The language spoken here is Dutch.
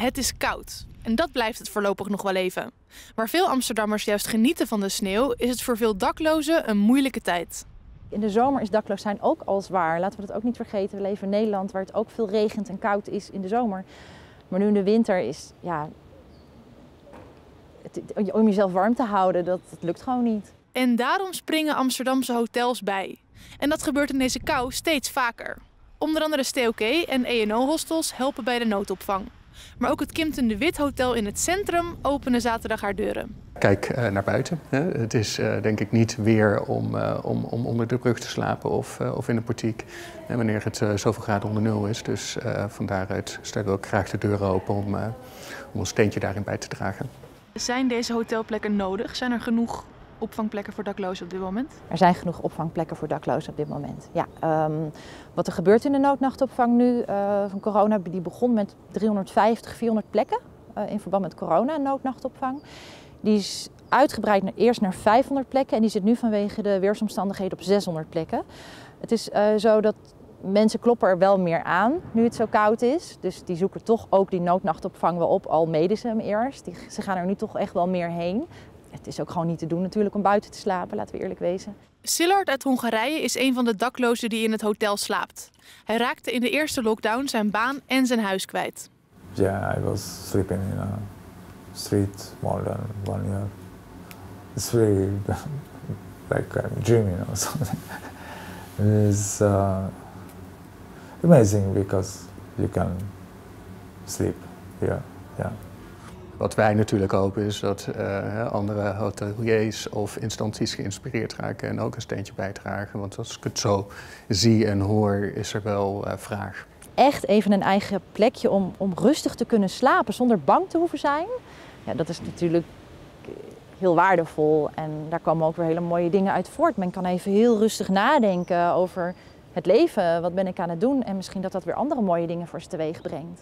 Het is koud. En dat blijft het voorlopig nog wel even. Waar veel Amsterdammers juist genieten van de sneeuw, is het voor veel daklozen een moeilijke tijd. In de zomer is dakloos zijn ook al zwaar. Laten we dat ook niet vergeten. We leven in Nederland waar het ook veel regent en koud is in de zomer. Maar nu in de winter is, ja, om jezelf warm te houden, dat lukt gewoon niet. En daarom springen Amsterdamse hotels bij. En dat gebeurt in deze kou steeds vaker. Onder andere STOK en ENO-hostels helpen bij de noodopvang. Maar ook het Kimpton De Witt Hotel in het centrum opende zaterdag haar deuren. Kijk naar buiten. Het is denk ik niet weer om onder de brug te slapen of in een portiek. Wanneer het zoveel graden onder nul is. Dus van daaruit staan we ook graag de deuren open om ons steentje daarin bij te dragen. Zijn deze hotelplekken nodig? Zijn er genoeg opvangplekken voor daklozen op dit moment? Er zijn genoeg opvangplekken voor daklozen op dit moment. Ja, wat er gebeurt in de noodnachtopvang nu van corona, die begon met 350, 400 plekken in verband met corona, noodnachtopvang. Die is uitgebreid eerst naar 500 plekken en die zit nu vanwege de weersomstandigheden op 600 plekken. Het is zo dat mensen kloppen er wel meer aan nu het zo koud is. Dus die zoeken toch ook die noodnachtopvang wel op, al mede ze hem eerst. Ze gaan er nu toch echt wel meer heen. Het is ook gewoon niet te doen natuurlijk om buiten te slapen, laten we eerlijk wezen. Szilard uit Hongarije is een van de daklozen die in het hotel slaapt. Hij raakte in de eerste lockdown zijn baan en zijn huis kwijt. Ja, ik was sleeping in a street more than 1 year. It's really like I'm dreaming or something. It's amazing because you can sleep here. Yeah. Wat wij natuurlijk hopen is dat andere hoteliers of instanties geïnspireerd raken en ook een steentje bijdragen. Want als ik het zo zie en hoor, is er wel vraag. Echt even een eigen plekje om rustig te kunnen slapen zonder bang te hoeven zijn. Ja, dat is natuurlijk heel waardevol en daar komen ook weer hele mooie dingen uit voort. Men kan even heel rustig nadenken over het leven, wat ben ik aan het doen en misschien dat weer andere mooie dingen voor ze teweeg brengt.